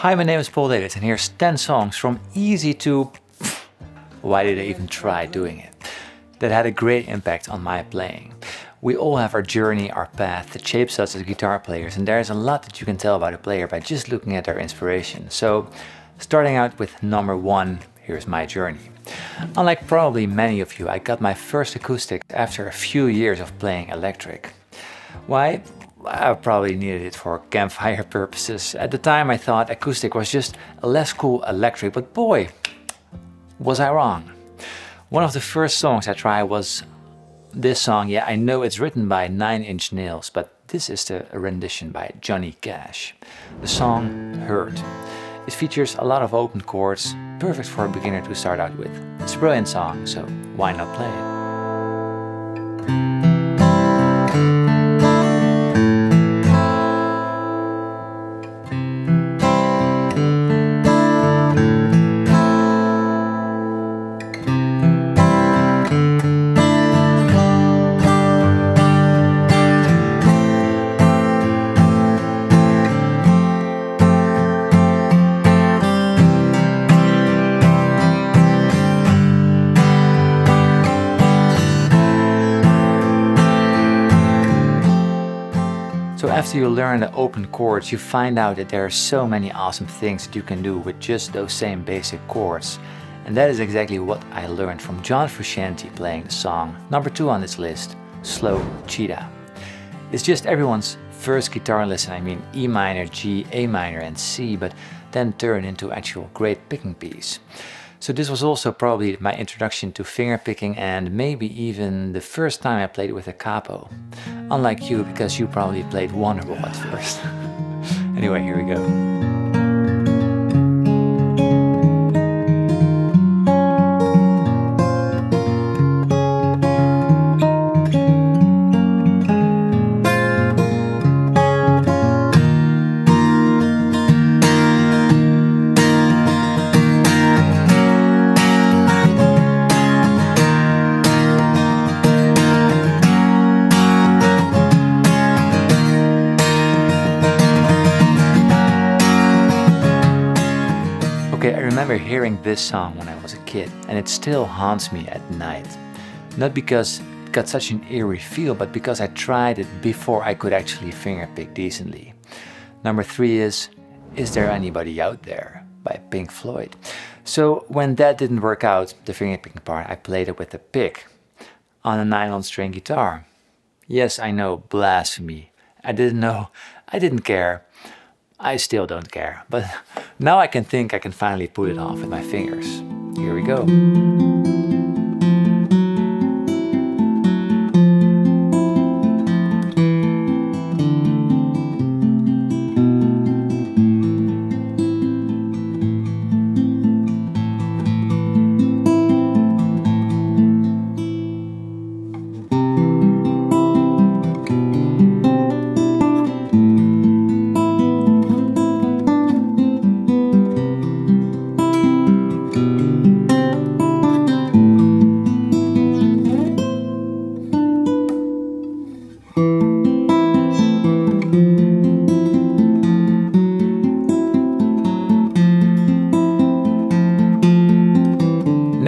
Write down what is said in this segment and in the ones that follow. Hi, my name is Paul Davids and here's 10 songs from easy to... why did I even try doing it? That had a great impact on my playing. We all have our journey, our path that shapes us as guitar players, and there's a lot that you can tell about a player by just looking at their inspiration. So starting out with number one, here's my journey. Unlike probably many of you, I got my first acoustic after a few years of playing electric. Why? I probably needed it for campfire purposes. At the time I thought acoustic was just a less cool electric, but boy, was I wrong. One of the first songs I tried was this song. Yeah, I know it's written by 9 Inch Nails, but this is the rendition by Johnny Cash. The song Hurt. It features a lot of open chords, perfect for a beginner to start out with. It's a brilliant song, so why not play it? After you learn the open chords, you find out that there are so many awesome things that you can do with just those same basic chords. And that is exactly what I learned from John Frusciante playing the song number 2 on this list, Slow Cheetah. It's just everyone's first guitar lesson. I mean, E minor, G, A minor and C, but then turn into actual great picking piece. So this was also probably my introduction to finger picking and maybe even the first time I played with a capo. Unlike you, because you probably played Wonderball at first. Anyway, here we go. I remember hearing this song when I was a kid, and it still haunts me at night. Not because it got such an eerie feel, but because I tried it before I could actually fingerpick decently. Number 3 is There Anybody Out There by Pink Floyd. So when that didn't work out, the fingerpicking part, I played it with a pick on a nylon string guitar. Yes, I know, blasphemy. I didn't know, I didn't care. I still don't care, but now I can think I can finally pull it off with my fingers. Here we go.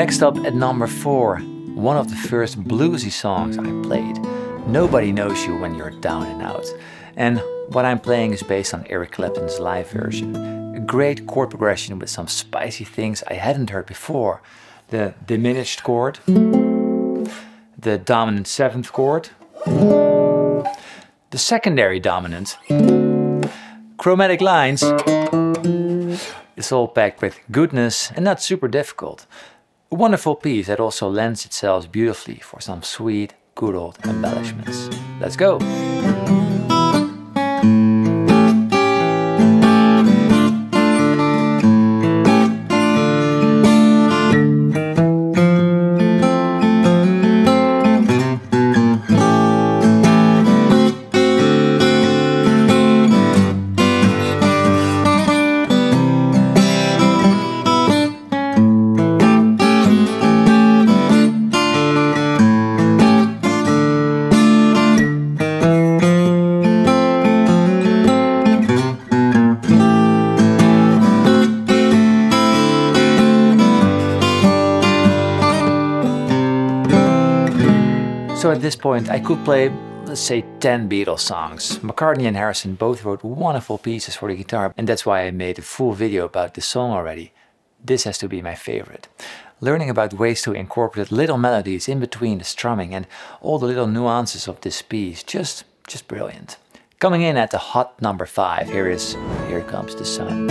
Next up at number 4, one of the first bluesy songs I played, Nobody Knows You When You're Down and Out. And what I'm playing is based on Eric Clapton's live version. A great chord progression with some spicy things I hadn't heard before. The diminished chord, the dominant 7th chord, the secondary dominant, chromatic lines. It's all packed with goodness and not super difficult. A wonderful piece that also lends itself beautifully for some sweet, good old embellishments. Let's go! So at this point, I could play, let's say, 10 Beatles songs. McCartney and Harrison both wrote wonderful pieces for the guitar, and that's why I made a full video about this song already. This has to be my favorite. Learning about ways to incorporate little melodies in between the strumming and all the little nuances of this piece, just brilliant. Coming in at the hot number 5, Here Comes the Sun.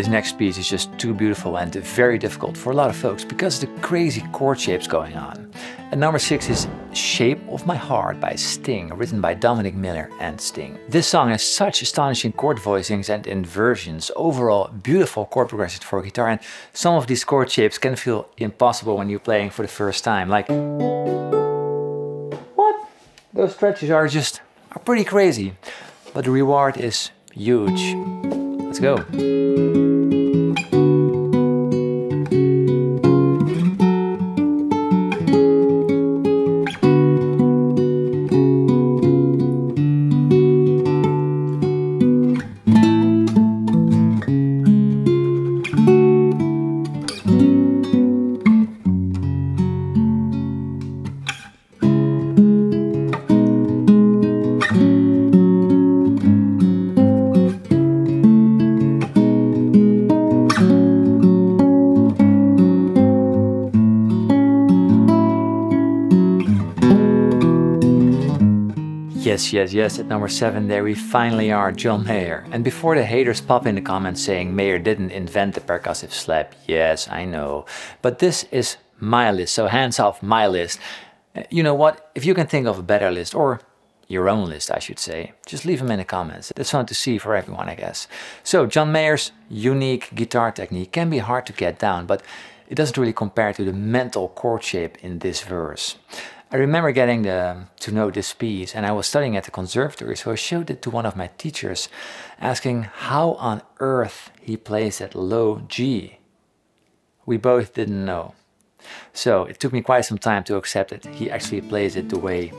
This next piece is just too beautiful and very difficult for a lot of folks because of the crazy chord shapes going on. At number 6 is Shape of My Heart by Sting, written by Dominic Miller and Sting. This song has such astonishing chord voicings and inversions, overall beautiful chord progressions for guitar, and some of these chord shapes can feel impossible when you're playing for the first time, like... What? Those stretches are just pretty crazy, but the reward is huge. Let's go. Yes, at number 7 there we finally are, John Mayer. And before the haters pop in the comments saying Mayer didn't invent the percussive slap, yes, I know. But this is my list, so hands off my list. You know what, if you can think of a better list, or your own list I should say, just leave them in the comments. That's fun to see for everyone, I guess. So John Mayer's unique guitar technique can be hard to get down, but it doesn't really compare to the mental chord shape in this verse. I remember getting to know this piece, and I was studying at the conservatory, so I showed it to one of my teachers, asking how on earth he plays that low G. We both didn't know. So it took me quite some time to accept that he actually plays it the way,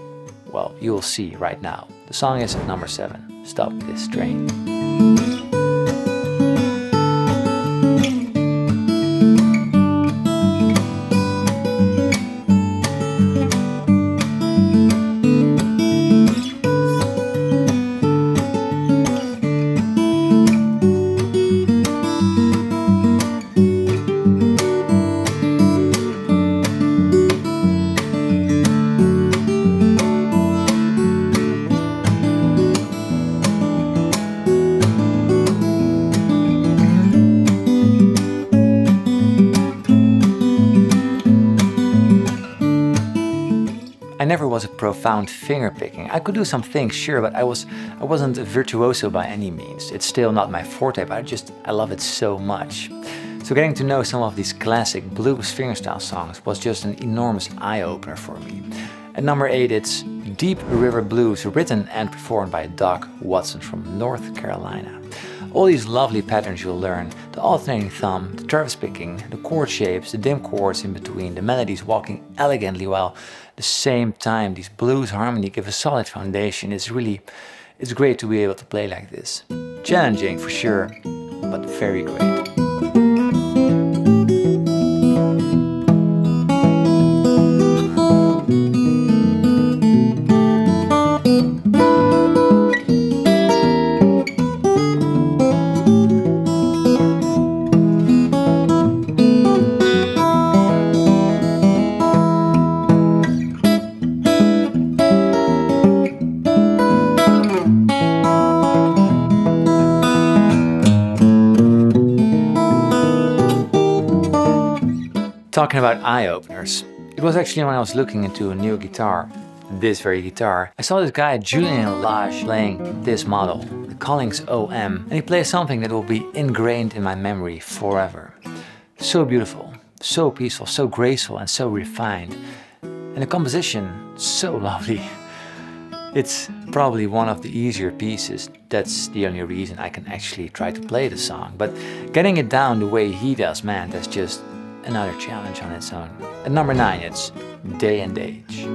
well, you'll see right now. The song is at number 7, Stop This Train. Was a profound finger picking. I could do some things, sure, but I wasn't a virtuoso by any means. It's still not my forte, but I love it so much. So getting to know some of these classic blues fingerstyle songs was just an enormous eye-opener for me. At number 8 it's Deep River Blues, written and performed by Doc Watson from North Carolina. All these lovely patterns you'll learn, the alternating thumb, the Travis picking, the chord shapes, the dim chords in between, the melodies walking elegantly while at the same time these blues harmony give a solid foundation. It's great to be able to play like this. Challenging for sure, but very great. Talking about eye-openers, it was actually when I was looking into a new guitar, this very guitar, I saw this guy Julian Lage playing this model, the Collings OM, and he plays something that will be ingrained in my memory forever. So beautiful. so peaceful, so graceful, and so refined. And the composition, so lovely. It's probably one of the easier pieces. That's the only reason I can actually try to play the song. But getting it down the way he does, man, that's just another challenge on its own. At number 9, it's Day and Age.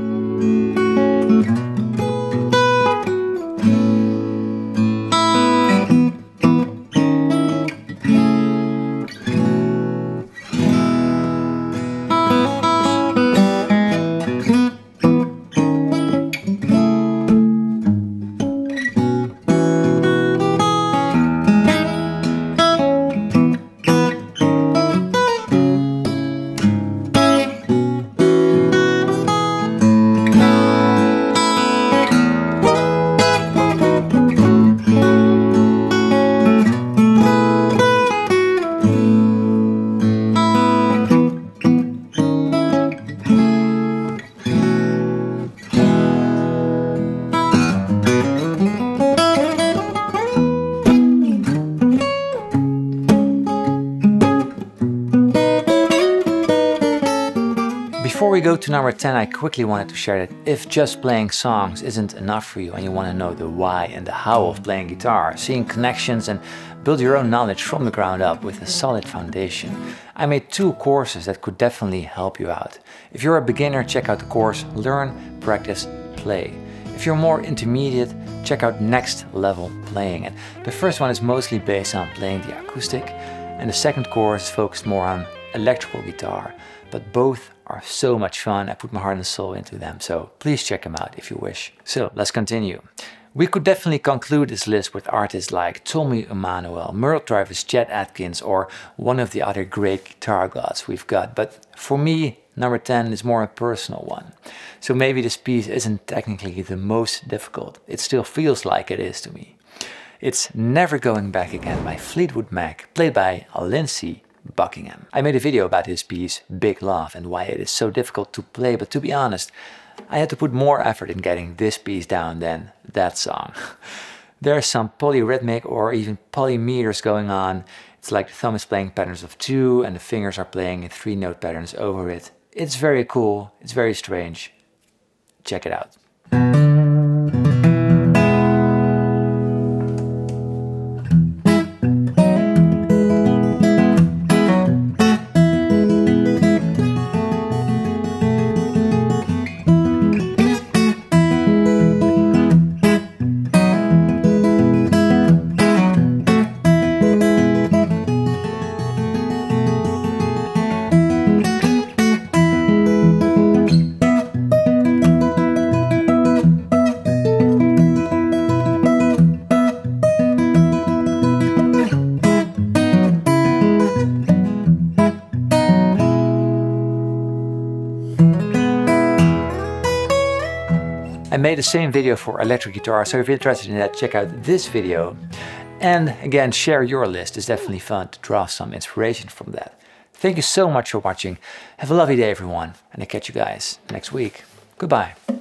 To number 10, I quickly wanted to share that if just playing songs isn't enough for you and you want to know the why and the how of playing guitar, seeing connections and build your own knowledge from the ground up with a solid foundation, I made 2 courses that could definitely help you out. If you're a beginner, check out the course Learn, Practice, Play. If you're more intermediate, check out Next Level Playing. And the first one is mostly based on playing the acoustic, and the second course focused more on electrical guitar, but both are so much fun. I put my heart and soul into them, so please check them out if you wish. So let's continue. We could definitely conclude this list with artists like Tommy Emanuel, Merle Travis, Chet Atkins, or one of the other great guitar gods we've got, but for me, number 10 is more a personal one. So maybe this piece isn't technically the most difficult. It still feels like it is to me. It's Never Going Back Again by Fleetwood Mac, played by Lindsay Buckingham. I made a video about this piece, Big Love, and why it is so difficult to play, but to be honest, I had to put more effort in getting this piece down than that song. There's some polyrhythmic or even polymeters going on. It's like the thumb is playing patterns of 2 and the fingers are playing in 3 note patterns over it. It's very cool, it's very strange. Check it out. I made the same video for electric guitar, so if you're interested in that, check out this video. And again, share your list. It's definitely fun to draw some inspiration from that. Thank you so much for watching. Have a lovely day, everyone, and I'll catch you guys next week. Goodbye.